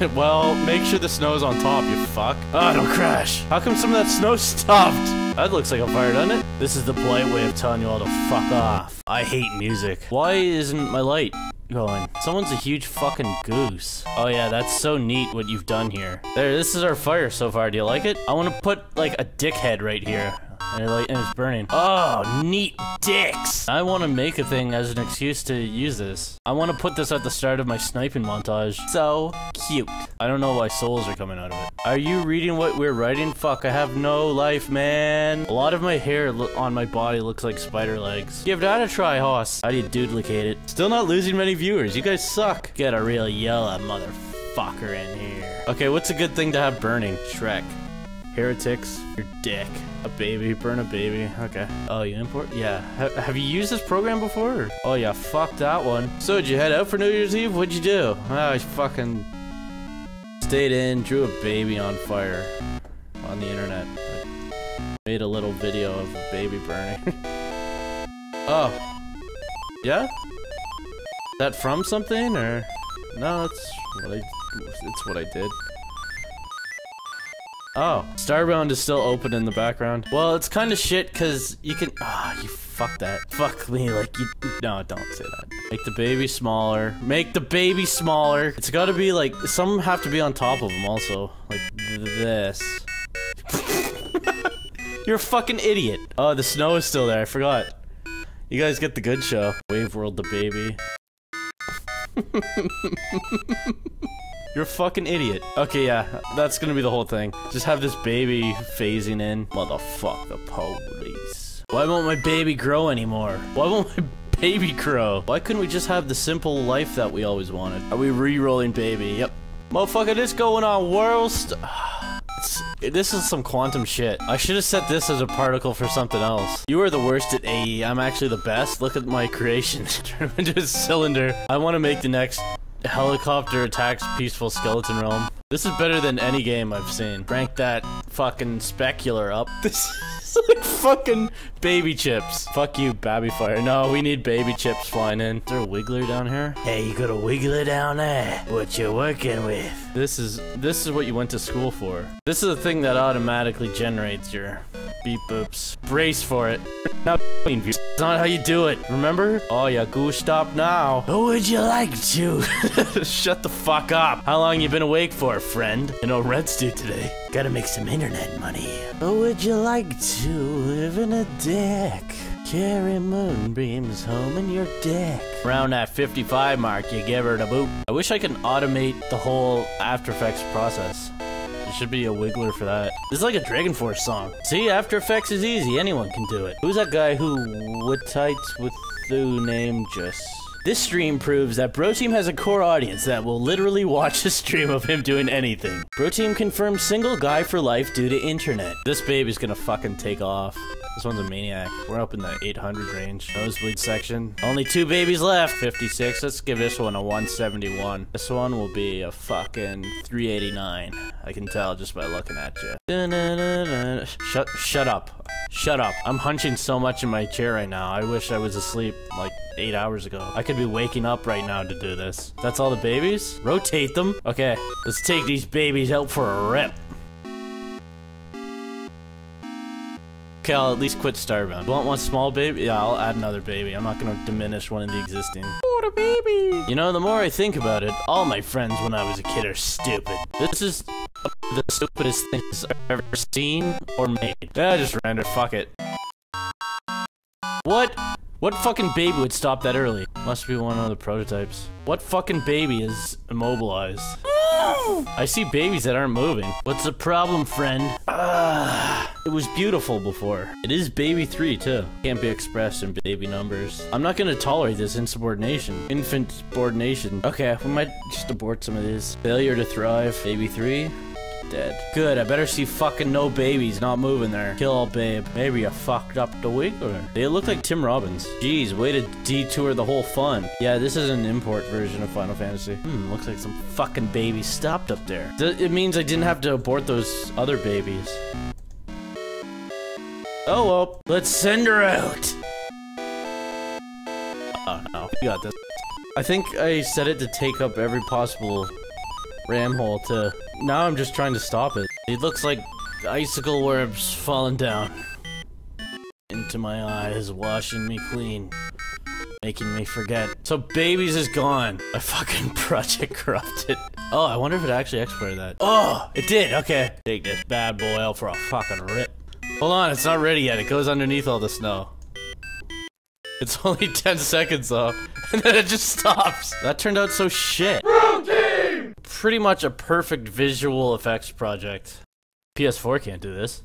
Well, make sure the snow's on top, you fuck. Oh, it'll crash. How come some of that snow stopped? That looks like a fire, doesn't it? This is the polite way of telling you all to fuck off. I hate music. Why isn't my light going? Someone's a huge fucking goose. Oh yeah, that's so neat what you've done here. There, this is our fire so far. Do you like it? I want to put, like, a dickhead right here. And it's burning. Oh, neat dicks! I want to make a thing as an excuse to use this. I want to put this at the start of my sniping montage. So cute. I don't know why souls are coming out of it. Are you reading what we're writing? Fuck, I have no life, man. A lot of my hair on my body looks like spider legs. Give that a try, hoss. How do you duplicate it? Still not losing many viewers. You guys suck. Get a real yellow motherfucker in here. Okay, what's a good thing to have burning? Shrek. Heretics. Your dick. A baby. Burn a baby. Okay. Oh, you import? Yeah. Have you used this program before? Oh, yeah. Fuck that one. So, did you head out for New Year's Eve? What'd you do? Oh, I fucking stayed in, drew a baby on fire on the internet. I made a little video of a baby burning. Oh. Yeah? Is that from something, or? No, it's what I did. Oh, Starbound is still open in the background. Well, it's kind of shit because you can. Ah, you fuck that. Fuck me, like you. No, don't say that. Make the baby smaller. Make the baby smaller. It's got to be like some have to be on top of them also, like this. You're a fucking idiot. Oh, the snow is still there. I forgot. You guys get the good show. Wave world the baby. You're a fucking idiot. Okay, yeah, that's gonna be the whole thing. Just have this baby phasing in. Motherfuck the police. Why won't my baby grow anymore? Why won't my baby grow? Why couldn't we just have the simple life that we always wanted? Are we re-rolling baby? Yep. Motherfucker, this going on world. This is some quantum shit. I should have set this as a particle for something else. You are the worst at AE. I'm actually the best. Look at my creation. Turn him into a cylinder. I want to make the next... Helicopter attacks peaceful skeleton realm. This is better than any game I've seen. Crank that fucking specular up. This is like fucking baby chips. Fuck you, Babby Fire. No, we need baby chips flying in. Is there a wiggler down here? Hey, you got a wiggler down there. What you working with? This is what you went to school for. This is a thing that automatically generates your beep boops. Brace for it. Now, it's not how you do it. Remember? Oh yeah, goose, stop now. Who would you like to? Shut the fuck up. How long you been awake for, friend? You know, Red's due today. Gotta make some internet money. Who would you like to live in a deck? Carry moonbeams home in your deck. Around that 55 mark, you give her the boop. I wish I can automate the whole After Effects process. Should be a wiggler for that. This is like a Dragon Force song. See, After Effects is easy. Anyone can do it. Who's that guy who would tights with the name just? This stream proves that Bro Team has a core audience that will literally watch a stream of him doing anything. Bro Team confirmed single guy for life due to internet. This baby's gonna fucking take off. This one's a maniac. We're up in the 800 range. Nosebleed section. Only two babies left. 56. Let's give this one a 171. This one will be a fucking 389. I can tell just by looking at you. Da-na-na-na. Shut up. Shut up. I'm hunching so much in my chair right now. I wish I was asleep like 8 hours ago. I could be waking up right now to do this. That's all the babies? Rotate them. Okay. Let's take these babies out for a rip. Okay, I'll at least quit Starbound. Want one small baby? Yeah, I'll add another baby. I'm not gonna diminish one of the existing. Oh, the baby! You know, the more I think about it, all my friends when I was a kid are stupid. This is the stupidest things I've ever seen or made. Yeah, just render. Fuck it. What? What fucking baby would stop that early? Must be one of the prototypes. What fucking baby is immobilized? I see babies that aren't moving. What's the problem, friend? It was beautiful before. It is baby 3, too. Can't be expressed in baby numbers. I'm not gonna tolerate this insubordination. Infant subordination. Okay, we might just abort some of these. Failure to thrive. Baby 3. Dead. Good, I better see fucking no babies not moving there. Kill all babe. Maybe you fucked up the wiggler. They look like Tim Robbins. Jeez, way to detour the whole fun. Yeah, this is an import version of Final Fantasy. Looks like some fucking babies stopped up there. It means I didn't have to abort those other babies. Oh well, let's send her out. Oh no, you got this. I think I set it to take up every possible ramhole to... Now I'm just trying to stop it. It looks like icicle worms falling down into my eyes, washing me clean, making me forget. So babies is gone. I fucking project corrupted. Oh, I wonder if it actually exported that. Oh, it did, okay. Take this bad boy out for a fucking rip. Hold on, it's not ready yet. It goes underneath all the snow. It's only 10 seconds though, and then it just stops. That turned out so shit. Pretty much a perfect visual effects project. PS4 can't do this.